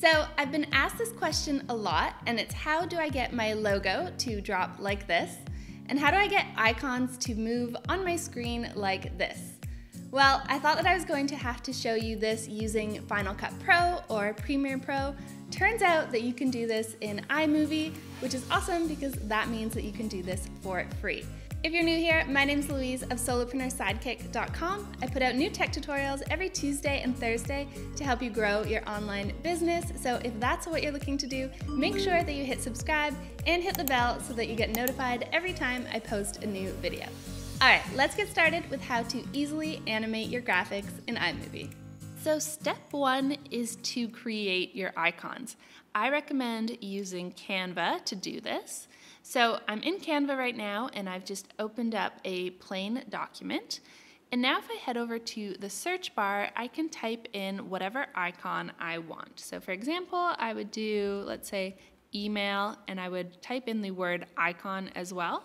So I've been asked this question a lot, and it's how do I get my logo to drop like this? And how do I get icons to move on my screen like this? Well, I thought that I was going to have to show you this using Final Cut Pro or Premiere Pro. Turns out that you can do this in iMovie, which is awesome because that means that you can do this for free. If you're new here, my name's Louise of solopreneursidekick.com. I put out new tech tutorials every Tuesday and Thursday to help you grow your online business. So if that's what you're looking to do, make sure that you hit subscribe and hit the bell so that you get notified every time I post a new video. All right, let's get started with how to easily animate your graphics in iMovie. So step one is to create your icons. I recommend using Canva to do this. So I'm in Canva right now, and I've just opened up a plain document. And now if I head over to the search bar, I can type in whatever icon I want. So for example, I would do, let's say, email, and I would type in the word icon as well.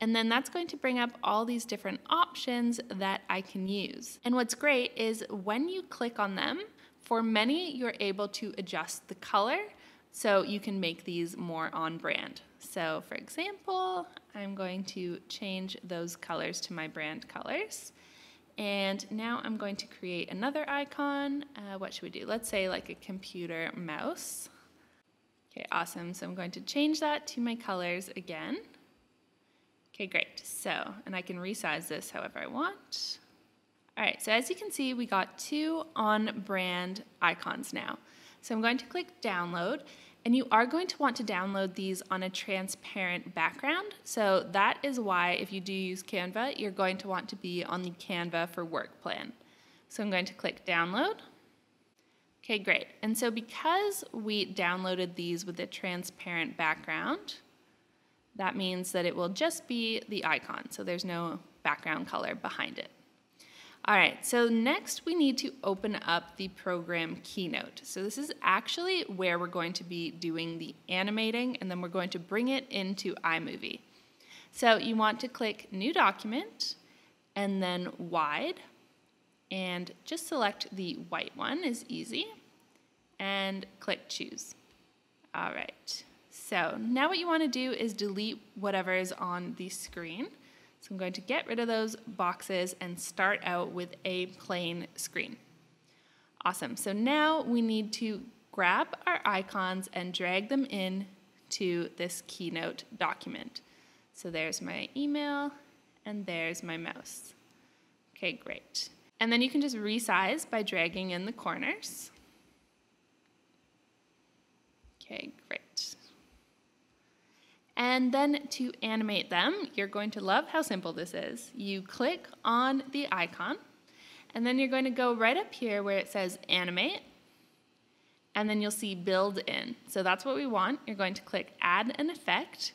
And then that's going to bring up all these different options that I can use. And what's great is when you click on them, for many, you're able to adjust the color so you can make these more on brand. So for example, I'm going to change those colors to my brand colors. And now I'm going to create another icon. What should we do? Let's say like a computer mouse. Okay, awesome. So I'm going to change that to my colors again. Okay, great. So, and I can resize this however I want. All right, so as you can see, we got two on-brand icons now. So I'm going to click download, and you are going to want to download these on a transparent background. So that is why if you do use Canva, you're going to want to be on the Canva for Work plan. So I'm going to click download. Okay, great. And so because we downloaded these with a transparent background, that means that it will just be the icon, so there's no background color behind it. All right, so next we need to open up the program Keynote. So this is actually where we're going to be doing the animating, and then we're going to bring it into iMovie. So you want to click New Document, and then Wide, and just select the white one is easy, and click Choose. All right. So now what you want to do is delete whatever is on the screen. So I'm going to get rid of those boxes and start out with a plain screen. Awesome. So now we need to grab our icons and drag them in to this Keynote document. So there's my email and there's my mouse. Okay, great. And then you can just resize by dragging in the corners. Okay, great. And then to animate them, you're going to love how simple this is. You click on the icon, and then you're going to go right up here where it says Animate, and then you'll see Build In. So that's what we want. You're going to click Add an Effect,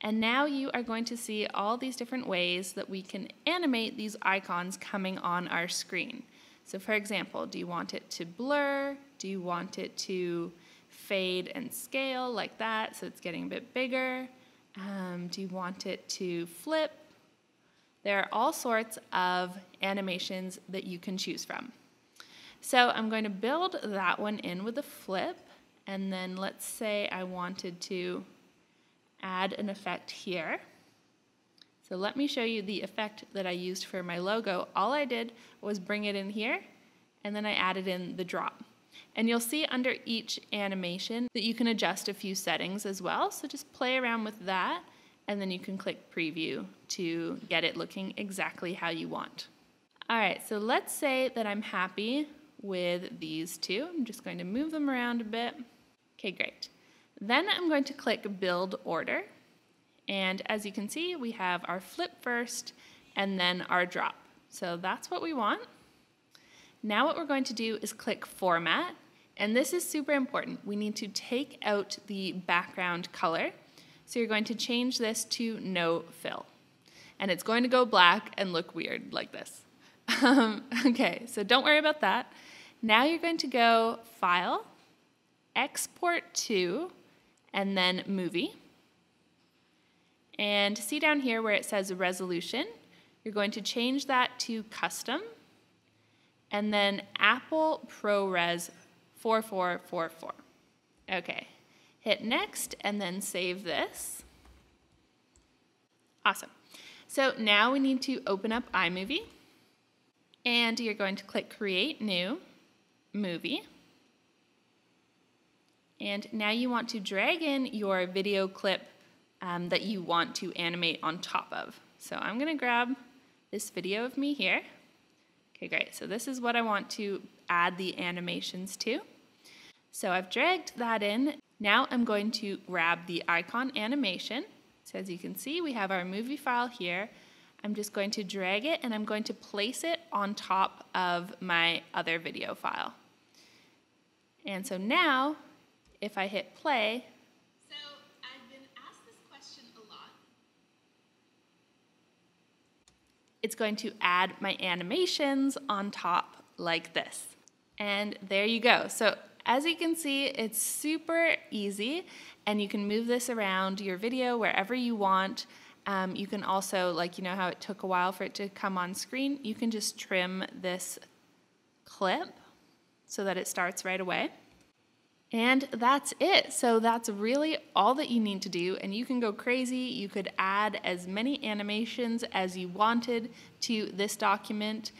and now you are going to see all these different ways that we can animate these icons coming on our screen. So for example, do you want it to blur? Do you want it to fade and scale like that, so it's getting a bit bigger? Do you want it to flip? There are all sorts of animations that you can choose from. So I'm going to build that one in with a flip, and then let's say I wanted to add an effect here. So let me show you the effect that I used for my logo. All I did was bring it in here, and then I added in the drop. And you'll see under each animation that you can adjust a few settings as well. So just play around with that, and then you can click Preview to get it looking exactly how you want. All right, so let's say that I'm happy with these two. I'm just going to move them around a bit. Okay, great. Then I'm going to click Build Order. And as you can see, we have our flip first and then our drop. So that's what we want. Now what we're going to do is click Format, and this is super important. We need to take out the background color, so you're going to change this to No Fill, and it's going to go black and look weird like this. Okay, so don't worry about that. Now you're going to go File, Export to, and then Movie, and see down here where it says Resolution, you're going to change that to Custom, and then Apple ProRes 4444. Okay, hit next and then save this. Awesome. So now we need to open up iMovie, and you're going to click Create New Movie. And now you want to drag in your video clip that you want to animate on top of. So I'm going to grab this video of me here. Okay, great. So this is what I want to add the animations to. So I've dragged that in. Now I'm going to grab the icon animation. So as you can see, we have our movie file here. I'm just going to drag it and I'm going to place it on top of my other video file. And so now, if I hit play, so I've been asked this question a lot. It's going to add my animations on top like this. And there you go. So as you can see, it's super easy, and you can move this around your video wherever you want. You can also, like, you know how it took a while for it to come on screen, you can just trim this clip so that it starts right away. And that's it. So that's really all that you need to do, and you can go crazy. You could add as many animations as you wanted to this document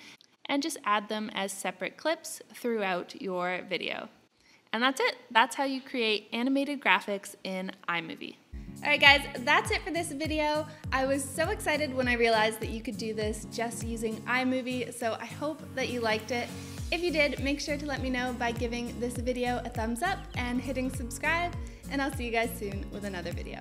and just add them as separate clips throughout your video. And that's it. That's how you create animated graphics in iMovie. All right, guys, that's it for this video. I was so excited when I realized that you could do this just using iMovie, so I hope that you liked it. If you did, make sure to let me know by giving this video a thumbs up and hitting subscribe, and I'll see you guys soon with another video.